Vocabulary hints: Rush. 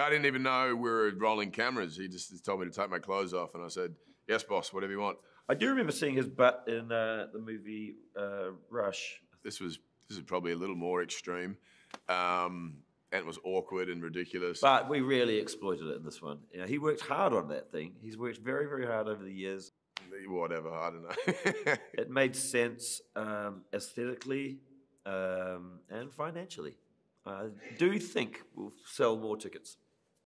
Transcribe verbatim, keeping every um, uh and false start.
I didn't even know we were rolling cameras. He just told me to take my clothes off, and I said, yes, boss, whatever you want. I do remember seeing his butt in uh, the movie uh, Rush. This was this is probably a little more extreme, um, and it was awkward and ridiculous. But we really exploited it in this one. You know, he worked hard on that thing. He's worked very, very hard over the years. Whatever, I don't know. It made sense um, aesthetically um, and financially. I do think we'll sell more tickets.